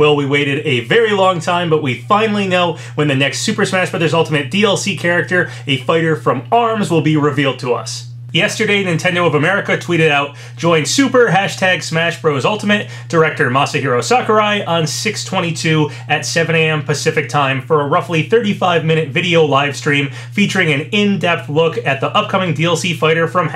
Well, we waited a very long time, but we finally know when the next Super Smash Bros. Ultimate DLC character, a fighter from ARMS, will be revealed to us. Yesterday, Nintendo of America tweeted out, "Join Super # Smash Bros. Ultimate director Masahiro Sakurai on 6/22 at 7 a.m. Pacific time for a roughly 35-minute video live stream featuring an in-depth look at the upcoming DLC fighter from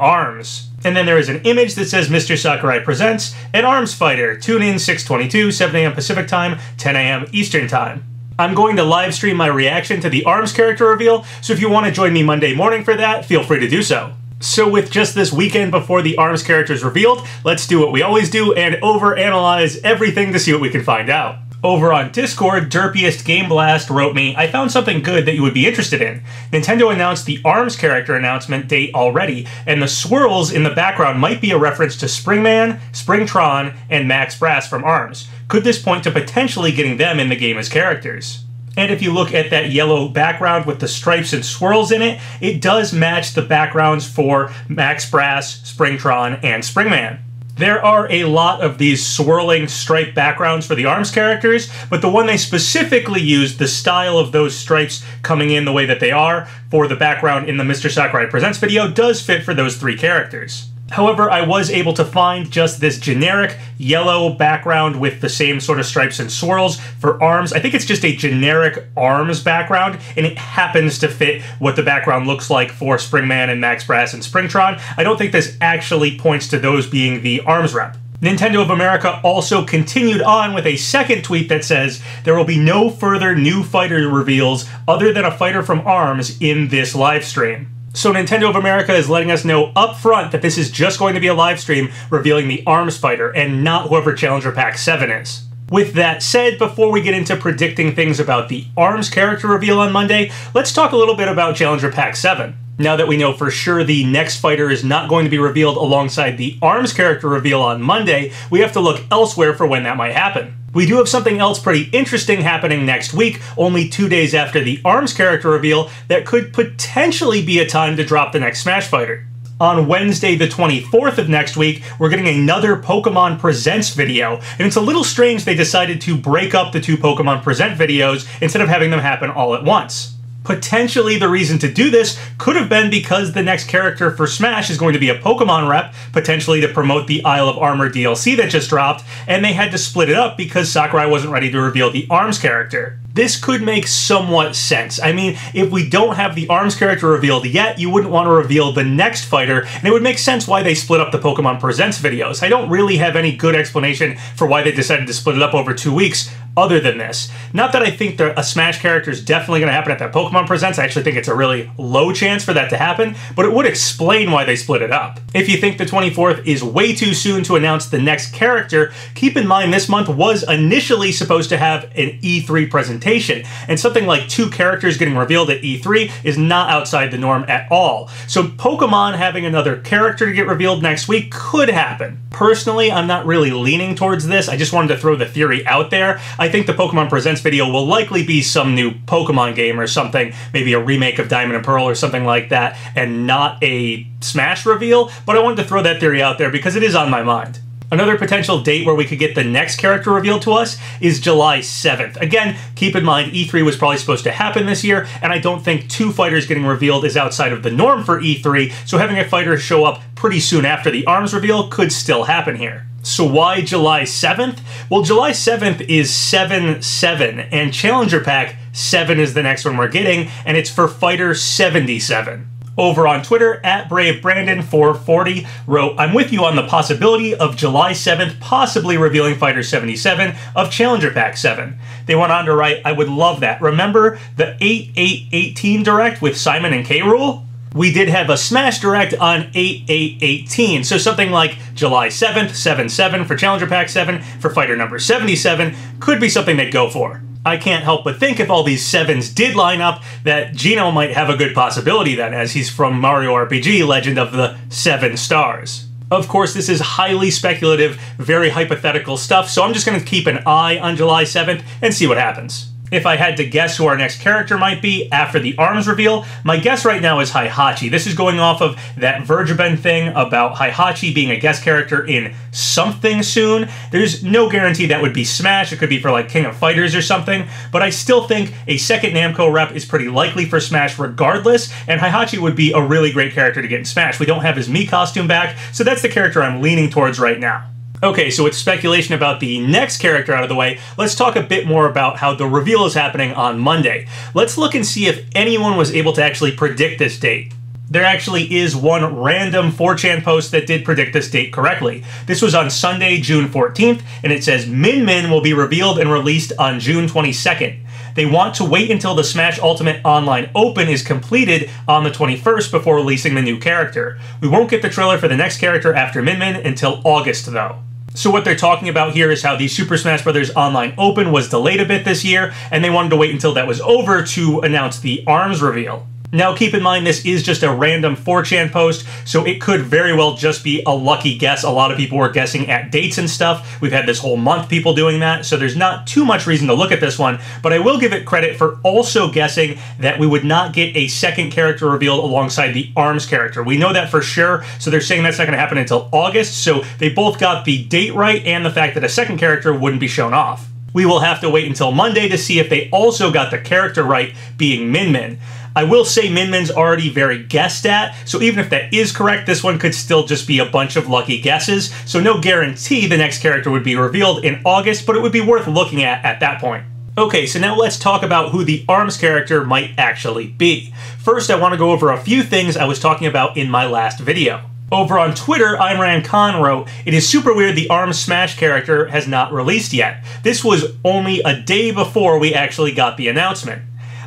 #ARMS." And then there is an image that says Mr. Sakurai presents an ARMS fighter. Tune in 6/22, 7 a.m. Pacific time, 10 a.m. Eastern time. I'm going to live stream my reaction to the ARMS character reveal, so if you want to join me Monday morning for that, feel free to do so. So with just this weekend before the ARMS character is revealed, let's do what we always do and overanalyze everything to see what we can find out. Over on Discord, Derpiest Gameblast wrote me, "I found something good that you would be interested in. Nintendo announced the ARMS character announcement date already, and the swirls in the background might be a reference to Spring Man, Springtron, and Max Brass from ARMS. Could this point to potentially getting them in the game as characters?" And if you look at that yellow background with the stripes and swirls in it, it does match the backgrounds for Max Brass, Springtron, and Springman. There are a lot of these swirling stripe backgrounds for the ARMS characters, but the one they specifically used, the style of those stripes coming in the way that they are for the background in the Mr. Sakurai Presents video, does fit for those three characters. However, I was able to find just this generic yellow background with the same sort of stripes and swirls for ARMS. I think it's just a generic ARMS background, and it happens to fit what the background looks like for Springman and Max Brass and Springtron. I don't think this actually points to those being the ARMS rep. Nintendo of America also continued on with a second tweet that says, "There will be no further new fighter reveals other than a fighter from ARMS in this live stream." So Nintendo of America is letting us know up front that this is just going to be a live stream revealing the ARMS fighter and not whoever Challenger Pack 7 is. With that said, before we get into predicting things about the ARMS character reveal on Monday, let's talk a little bit about Challenger Pack 7. Now that we know for sure the next fighter is not going to be revealed alongside the ARMS character reveal on Monday, we have to look elsewhere for when that might happen. We do have something else pretty interesting happening next week, only 2 days after the ARMS character reveal, that could potentially be a time to drop the next Smash fighter. On Wednesday the 24th of next week, we're getting another Pokemon Presents video, and it's a little strange they decided to break up the two Pokemon Present videos instead of having them happen all at once. Potentially the reason to do this could have been because the next character for Smash is going to be a Pokemon rep, potentially to promote the Isle of Armor DLC that just dropped, and they had to split it up because Sakurai wasn't ready to reveal the ARMS character. This could make somewhat sense. I mean, if we don't have the ARMS character revealed yet, you wouldn't want to reveal the next fighter, and it would make sense why they split up the Pokemon Presents videos. I don't really have any good explanation for why they decided to split it up over 2 weeks, other than this. Not that I think a Smash character is definitely going to happen at that Pokemon Presents. I actually think it's a really low chance for that to happen, but it would explain why they split it up. If you think the 24th is way too soon to announce the next character, keep in mind this month was initially supposed to have an E3 presentation, and something like two characters getting revealed at E3 is not outside the norm at all. So Pokemon having another character to get revealed next week could happen. Personally, I'm not really leaning towards this. I just wanted to throw the theory out there. I think the Pokemon Presents video will likely be some new Pokemon game or something, maybe a remake of Diamond and Pearl or something like that, and not a Smash reveal, but I wanted to throw that theory out there because it is on my mind. Another potential date where we could get the next character revealed to us is July 7th. Again, keep in mind E3 was probably supposed to happen this year, and I don't think two fighters getting revealed is outside of the norm for E3, so having a fighter show up pretty soon after the ARMS reveal could still happen here. So why July 7th? Well, July 7th is 7-7, and Challenger Pack 7 is the next one we're getting, and it's for Fighter 77. Over on Twitter, at BraveBrandon440 wrote, "I'm with you on the possibility of July 7th possibly revealing Fighter 77 of Challenger Pack 7. They went on to write, "I would love that. Remember the 8-8-18 Direct with Simon and K. Rool? We did have a Smash Direct on 8-8-18, so something like July 7th, 7-7 for Challenger Pack 7 for fighter number 77 could be something they'd go for. I can't help but think if all these 7s did line up that Geno might have a good possibility then, as he's from Mario RPG Legend of the 7 Stars." Of course, this is highly speculative, very hypothetical stuff, so I'm just going to keep an eye on July 7th and see what happens. If I had to guess who our next character might be after the ARMS reveal, my guess right now is Heihachi. This is going off of that Vergeben thing about Heihachi being a guest character in something soon. There's no guarantee that would be Smash. It could be for like King of Fighters or something, but I still think a second Namco rep is pretty likely for Smash regardless, and Heihachi would be a really great character to get in Smash. We don't have his Mii costume back, so that's the character I'm leaning towards right now. Okay, so with speculation about the next character out of the way, let's talk a bit more about how the reveal is happening on Monday. Let's look and see if anyone was able to actually predict this date. There actually is one random 4chan post that did predict this date correctly. This was on Sunday, June 14th, and it says, Min Min will be revealed and released on June 22nd. They want to wait until the Smash Ultimate Online Open is completed on the 21st before releasing the new character. We won't get the trailer for the next character after Min Min until August, though. So what they're talking about here is how the Super Smash Bros. Online Open was delayed a bit this year, and they wanted to wait until that was over to announce the ARMS reveal. Now keep in mind this is just a random 4chan post, so it could very well just be a lucky guess. A lot of people were guessing at dates and stuff. We've had this whole month people doing that, so there's not too much reason to look at this one, but I will give it credit for also guessing that we would not get a second character revealed alongside the ARMS character. We know that for sure, so they're saying that's not going to happen until August, so they both got the date right and the fact that a second character wouldn't be shown off. We will have to wait until Monday to see if they also got the character right, being Min Min. I will say Min Min's already very guessed at, so even if that is correct, this one could still just be a bunch of lucky guesses, so no guarantee the next character would be revealed in August, but it would be worth looking at that point. Okay, so now let's talk about who the ARMS character might actually be. First, I want to go over a few things I was talking about in my last video. Over on Twitter, Imran Khan wrote, "It is super weird the ARMS Smash character has not released yet. This was only a day before we actually got the announcement."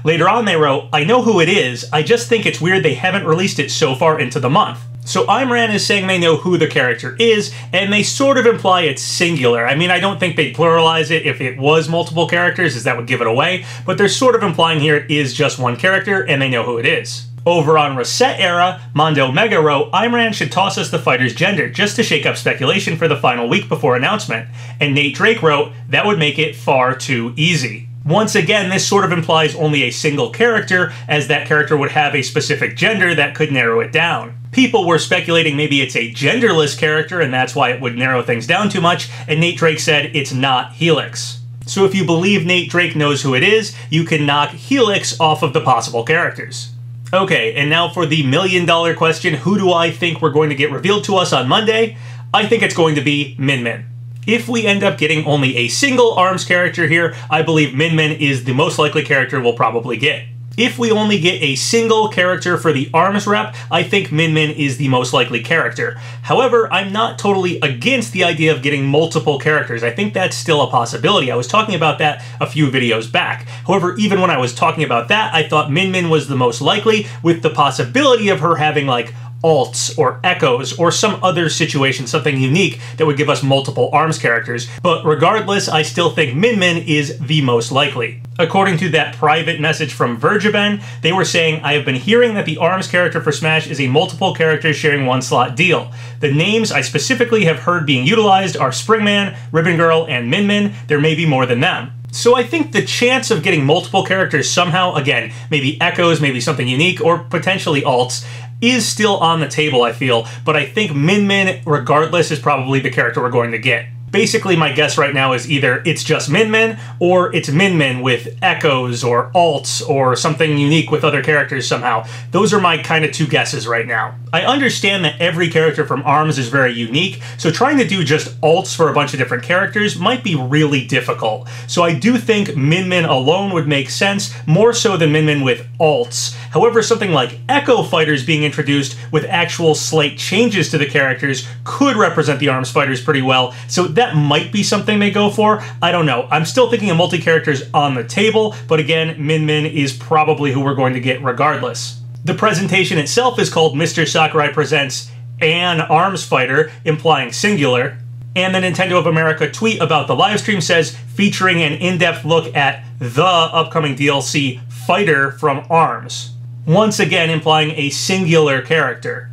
Later on they wrote, "I know who it is, I just think it's weird they haven't released it so far into the month." So Imran is saying they know who the character is, and they sort of imply it's singular. I mean, I don't think they'd pluralize it if it was multiple characters, as that would give it away, but they're sort of implying here it is just one character, and they know who it is. Over on Reset Era, Mondo Mega wrote, "Imran should toss us the fighter's gender just to shake up speculation for the final week before announcement." And Nate Drake wrote, "That would make it far too easy." Once again, this sort of implies only a single character, as that character would have a specific gender that could narrow it down. People were speculating maybe it's a genderless character and that's why it would narrow things down too much, and Nate Drake said it's not Helix. So if you believe Nate Drake knows who it is, you can knock Helix off of the possible characters. Okay, and now for the million-dollar question, who do I think we're going to get revealed to us on Monday? I think it's going to be Min Min. If we end up getting only a single ARMS character here, I believe Min Min is the most likely character we'll probably get. If we only get a single character for the ARMS rep, I think Min Min is the most likely character. However, I'm not totally against the idea of getting multiple characters. I think that's still a possibility. I was talking about that a few videos back. However, even when I was talking about that, I thought Min Min was the most likely, with the possibility of her having like alts or echoes or some other situation, something unique that would give us multiple ARMS characters. But regardless, I still think Min Min is the most likely. According to that private message from Vergeben, they were saying, "I have been hearing that the ARMS character for Smash is a multiple character sharing one slot deal. The names I specifically have heard being utilized are Spring Man, Ribbon Girl, and Min Min. There may be more than them." So I think the chance of getting multiple characters somehow, again, maybe echoes, maybe something unique, or potentially alts, is still on the table, I feel, but I think Min Min, regardless, is probably the character we're going to get. Basically, my guess right now is either it's just Min Min, or it's Min Min with echoes or alts or something unique with other characters somehow. Those are my kind of two guesses right now. I understand that every character from ARMS is very unique, so trying to do just alts for a bunch of different characters might be really difficult. So I do think Min Min alone would make sense, more so than Min Min with alts. However, something like Echo Fighters being introduced with actual slight changes to the characters could represent the ARMS fighters pretty well, so that might be something they go for. I don't know. I'm still thinking of multi-characters on the table, but again, Min Min is probably who we're going to get regardless. The presentation itself is called Mr. Sakurai Presents an ARMS Fighter, implying singular, and the Nintendo of America tweet about the livestream says, "Featuring an in-depth look at the upcoming DLC Fighter from ARMS." Once again implying a singular character.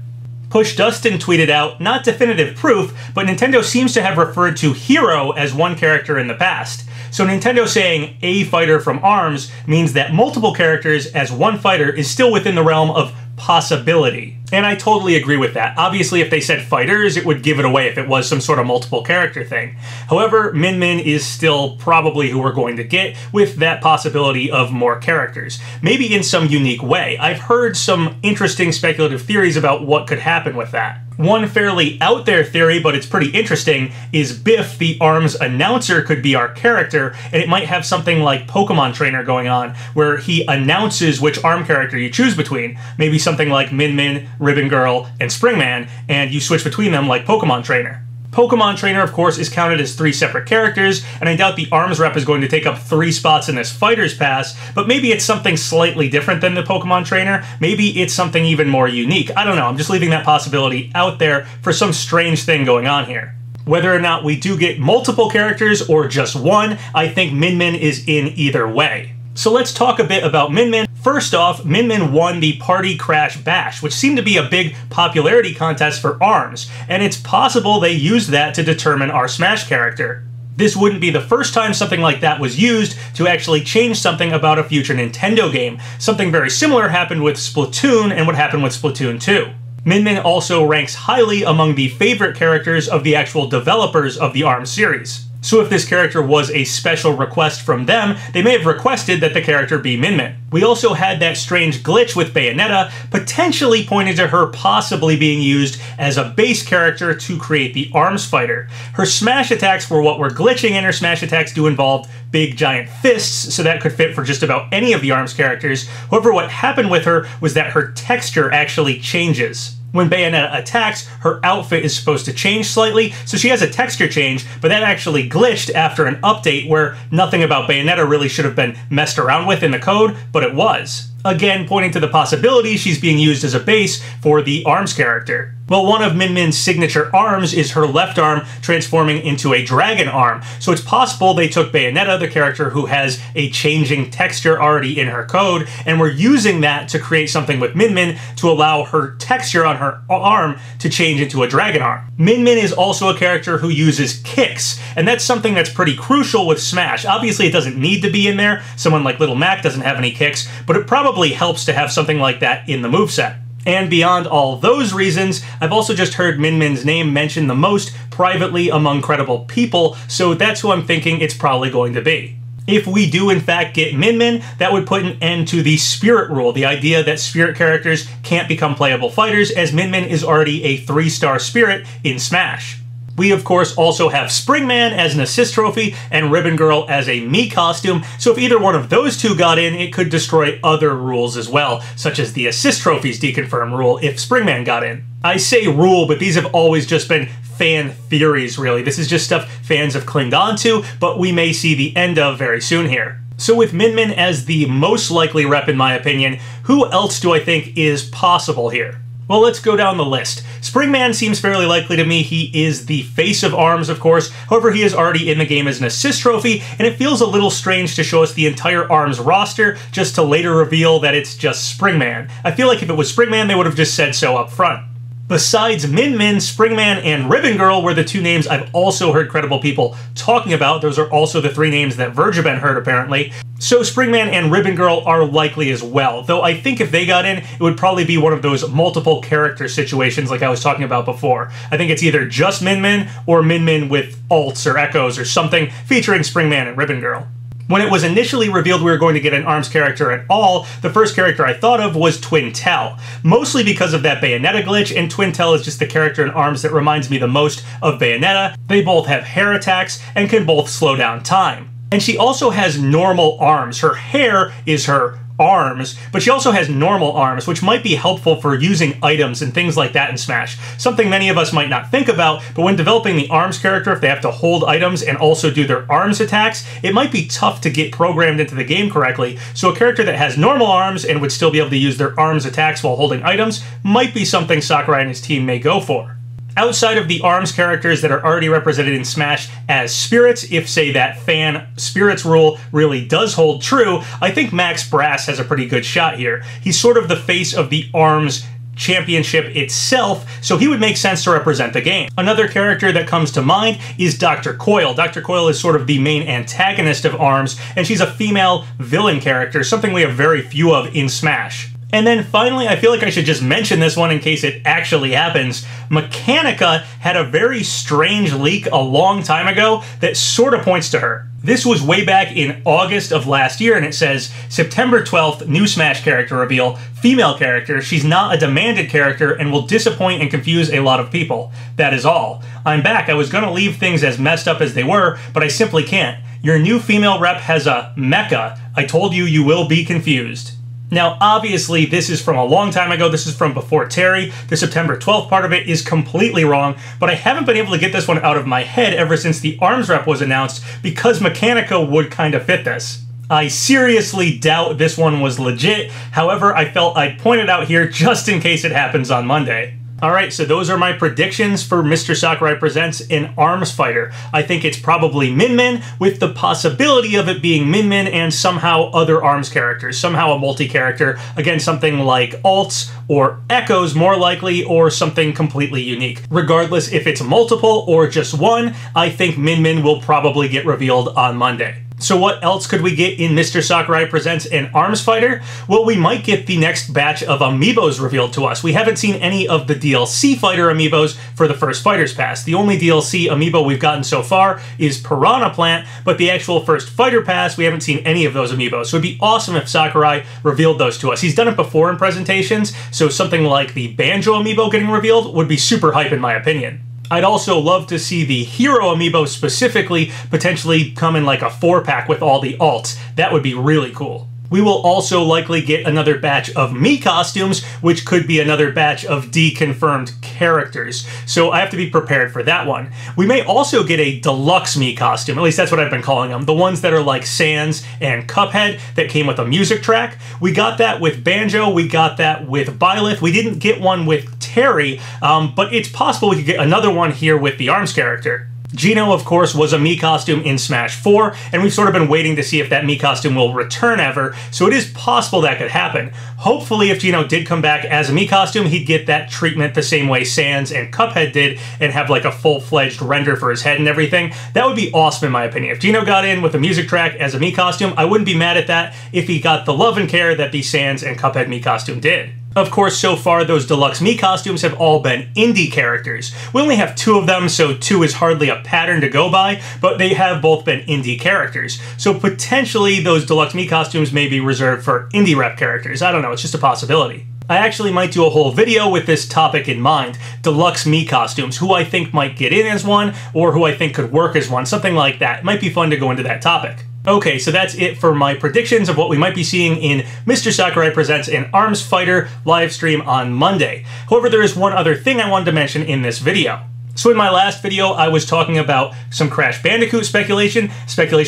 Push Dustin tweeted out, not definitive proof, but Nintendo seems to have referred to Hero as one character in the past. So Nintendo saying a fighter from ARMS means that multiple characters as one fighter is still within the realm of possibility. And I totally agree with that. Obviously, if they said fighters, it would give it away if it was some sort of multiple character thing. However, Min Min is still probably who we're going to get with that possibility of more characters, maybe in some unique way. I've heard some interesting speculative theories about what could happen with that. One fairly out there theory, but it's pretty interesting, is Biff, the ARMS announcer, could be our character, and it might have something like Pokemon Trainer going on, where he announces which ARM character you choose between. Maybe something like Min Min, Ribbon Girl, and Spring Man, and you switch between them like Pokemon Trainer. Pokemon Trainer, of course, is counted as 3 separate characters, and I doubt the ARMS rep is going to take up 3 spots in this Fighters Pass, but maybe it's something slightly different than the Pokemon Trainer. Maybe it's something even more unique. I don't know, I'm just leaving that possibility out there for some strange thing going on here. Whether or not we do get multiple characters or just one, I think Min Min is in either way. So let's talk a bit about Min Min. First off, Min Min won the Party Crash Bash, which seemed to be a big popularity contest for ARMS, and it's possible they used that to determine our Smash character. This wouldn't be the first time something like that was used to actually change something about a future Nintendo game. Something very similar happened with Splatoon and would happen with Splatoon 2. Min Min also ranks highly among the favorite characters of the actual developers of the ARMS series. So if this character was a special request from them, they may have requested that the character be Min Min. We also had that strange glitch with Bayonetta, potentially pointing to her possibly being used as a base character to create the ARMS fighter. Her smash attacks were what were glitching, and her smash attacks do involve big giant fists, so that could fit for just about any of the ARMS characters. However, what happened with her was that her texture actually changes. When Bayonetta attacks, her outfit is supposed to change slightly, so she has a texture change, but that actually glitched after an update where nothing about Bayonetta really should have been messed around with in the code, but it was. Again, pointing to the possibility she's being used as a base for the ARMS character. Well, one of Min Min's signature arms is her left arm transforming into a dragon arm, so it's possible they took Bayonetta, the character who has a changing texture already in her code, and were using that to create something with Min Min to allow her texture on her arm to change into a dragon arm. Min Min is also a character who uses kicks, and that's something that's pretty crucial with Smash. Obviously, it doesn't need to be in there. Someone like Little Mac doesn't have any kicks, but it probably helps to have something like that in the moveset. And beyond all those reasons, I've also just heard Min Min's name mentioned the most privately among credible people, so that's who I'm thinking it's probably going to be. If we do in fact get Min Min, that would put an end to the Spirit rule, the idea that Spirit characters can't become playable fighters, as Min Min is already a 3-star Spirit in Smash. We, of course, also have Spring Man as an assist trophy and Ribbon Girl as a Mii costume, so if either one of those two got in, it could destroy other rules as well, such as the assist trophies deconfirm rule if Spring Man got in. I say rule, but these have always just been fan theories, really. This is just stuff fans have clinged on to, but we may see the end of very soon here. So with Min Min as the most likely rep, in my opinion, who else do I think is possible here? Well, let's go down the list. Spring Man seems fairly likely to me. He is the face of ARMS, of course. However, he is already in the game as an assist trophy, and it feels a little strange to show us the entire ARMS roster just to later reveal that it's just Spring Man. I feel like if it was Spring Man, they would have just said so up front. Besides Min Min, Spring Man, and Ribbon Girl were the two names I've also heard credible people talking about. Those are also the 3 names that Vergeben heard, apparently. So Spring Man and Ribbon Girl are likely as well, though I think if they got in, it would probably be one of those multiple character situations like I was talking about before. I think it's either just Min Min or Min Min with alts or echoes or something featuring Spring Man and Ribbon Girl. When it was initially revealed we were going to get an ARMS character at all, the first character I thought of was Twintelle, mostly because of that Bayonetta glitch, and Twintelle is just the character in ARMS that reminds me the most of Bayonetta. They both have hair attacks and can both slow down time. And she also has normal arms. Her hair is her arms, but she also has normal arms, which might be helpful for using items and things like that in Smash. Something many of us might not think about, but when developing the ARMS character, if they have to hold items and also do their ARMS attacks, it might be tough to get programmed into the game correctly. So a character that has normal arms and would still be able to use their ARMS attacks while holding items might be something Sakurai and his team may go for. Outside of the ARMS characters that are already represented in Smash as Spirits, if, say, that fan Spirits rule really does hold true, I think Max Brass has a pretty good shot here. He's sort of the face of the ARMS championship itself, so he would make sense to represent the game. Another character that comes to mind is Dr. Coyle. Dr. Coyle is sort of the main antagonist of ARMS, and she's a female villain character, something we have very few of in Smash. And then finally, I feel like I should just mention this one in case it actually happens. Mechanica had a very strange leak a long time ago that sort of points to her. This was way back in August of last year, and it says, September 12th, new Smash character reveal, female character, she's not a demanded character and will disappoint and confuse a lot of people. That is all. I'm back. I was gonna leave things as messed up as they were, but I simply can't. Your new female rep has a mecha. I told you, you will be confused. Now, obviously, this is from a long time ago. This is from before Terry. The September 12th part of it is completely wrong, but I haven't been able to get this one out of my head ever since the ARMS rep was announced because Mechanica would kind of fit this. I seriously doubt this one was legit. However, I felt I'd point it out here just in case it happens on Monday. All right, so those are my predictions for Mr. Sakurai Presents an ARMS Fighter. I think it's probably Min Min, with the possibility of it being Min Min and somehow other ARMS characters, somehow a multi-character, again, something like alts or echoes more likely, or something completely unique. Regardless if it's multiple or just one, I think Min Min will probably get revealed on Monday. So what else could we get in Mr. Sakurai Presents an ARMS Fighter? Well, we might get the next batch of amiibos revealed to us. We haven't seen any of the DLC fighter amiibos for the first Fighters Pass. The only DLC amiibo we've gotten so far is Piranha Plant, but the actual first Fighter Pass, we haven't seen any of those amiibos. So it'd be awesome if Sakurai revealed those to us. He's done it before in presentations, so something like the Banjo amiibo getting revealed would be super hype in my opinion. I'd also love to see the Hero amiibo specifically potentially come in like a 4-pack with all the alts. That would be really cool. We will also likely get another batch of Mii costumes, which could be another batch of de-confirmed characters. So I have to be prepared for that one. We may also get a deluxe Mii costume, at least that's what I've been calling them, the ones that are like Sans and Cuphead that came with a music track. We got that with Banjo, we got that with Byleth, we didn't get one with Terry, but it's possible we could get another one here with the ARMS character. Geno, of course, was a Mii costume in Smash 4, and we've sort of been waiting to see if that Mii costume will return ever, so it is possible that could happen. Hopefully, if Geno did come back as a Mii costume, he'd get that treatment the same way Sans and Cuphead did, and have like a full-fledged render for his head and everything. That would be awesome, in my opinion. If Geno got in with a music track as a Mii costume, I wouldn't be mad at that if he got the love and care that the Sans and Cuphead Mii costume did. Of course, so far, those deluxe Mii costumes have all been indie characters. We only have 2 of them, so 2 is hardly a pattern to go by, but they have both been indie characters. So potentially, those deluxe Mii costumes may be reserved for indie rep characters. I don't know, it's just a possibility. I actually might do a whole video with this topic in mind, deluxe Mii costumes, who I think might get in as one, or who I think could work as one, something like that. It might be fun to go into that topic. Okay, so that's it for my predictions of what we might be seeing in Mr. Sakurai Presents an ARMS Fighter live stream on Monday. However, there is one other thing I wanted to mention in this video. So in my last video, I was talking about some Crash Bandicoot speculation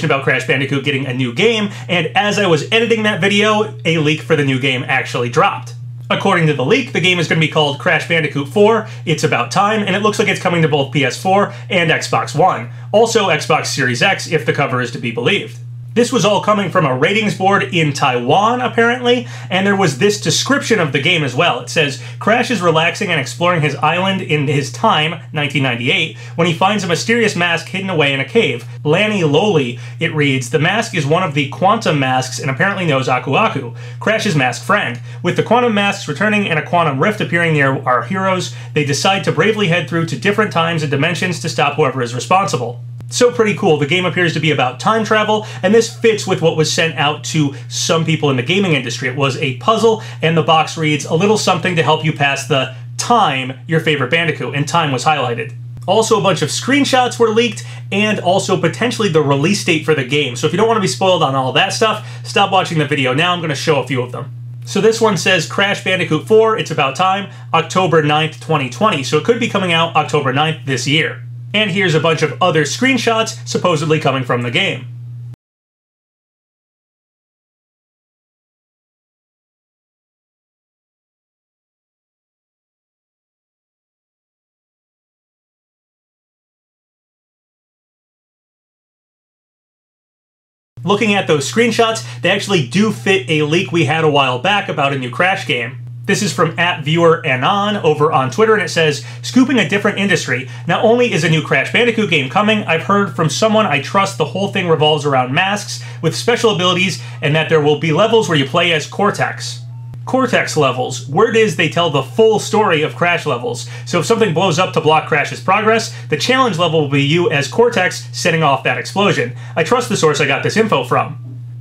about Crash Bandicoot getting a new game, and as I was editing that video, a leak for the new game actually dropped. According to the leak, the game is going to be called Crash Bandicoot 4, It's About Time, and it looks like it's coming to both PS4 and Xbox One. Also Xbox Series X, if the cover is to be believed. This was all coming from a ratings board in Taiwan, apparently, and there was this description of the game as well. It says, Crash is relaxing and exploring his island in his time, 1998, when he finds a mysterious mask hidden away in a cave. Lanny Loli, it reads, the mask is one of the quantum masks and apparently knows Aku Aku, Crash's mask friend. With the quantum masks returning and a quantum rift appearing near our heroes, they decide to bravely head through to different times and dimensions to stop whoever is responsible. So pretty cool. The game appears to be about time travel, and this fits with what was sent out to some people in the gaming industry. It was a puzzle, and the box reads, a little something to help you pass the time, your favorite Bandicoot, and time was highlighted. Also, a bunch of screenshots were leaked, and also potentially the release date for the game. So if you don't want to be spoiled on all that stuff, stop watching the video. Now I'm going to show a few of them. So this one says Crash Bandicoot 4, It's About Time, October 9th, 2020. So it could be coming out October 9th this year. And here's a bunch of other screenshots supposedly coming from the game. Looking at those screenshots, they actually do fit a leak we had a while back about a new Crash game. This is from @viewerAnon over on Twitter, and it says, "Scooping a different industry. Not only is a new Crash Bandicoot game coming, I've heard from someone I trust the whole thing revolves around masks with special abilities, and that there will be levels where you play as Cortex." Cortex levels. Word is they tell the full story of Crash levels. So if something blows up to block Crash's progress, the challenge level will be you as Cortex setting off that explosion. I trust the source I got this info from.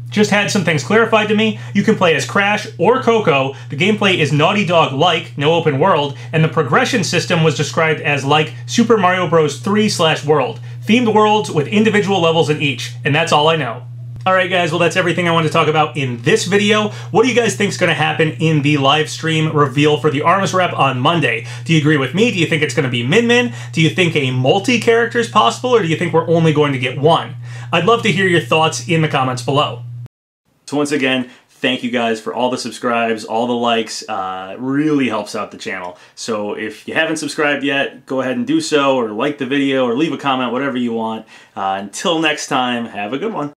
Just had some things clarified to me. You can play as Crash or Coco. The gameplay is Naughty Dog-like, no open world, and the progression system was described as like Super Mario Bros. 3/World. Themed worlds with individual levels in each, and that's all I know. Alright guys, well that's everything I wanted to talk about in this video. What do you guys think is going to happen in the live stream reveal for the ARMS rep on Monday? Do you agree with me? Do you think it's going to be Min Min? Do you think a multi-character is possible, or do you think we're only going to get one? I'd love to hear your thoughts in the comments below. So once again, thank you guys for all the subscribes, all the likes. Really helps out the channel. So if you haven't subscribed yet, go ahead and do so, or like the video, or leave a comment, whatever you want. Until next time, have a good one.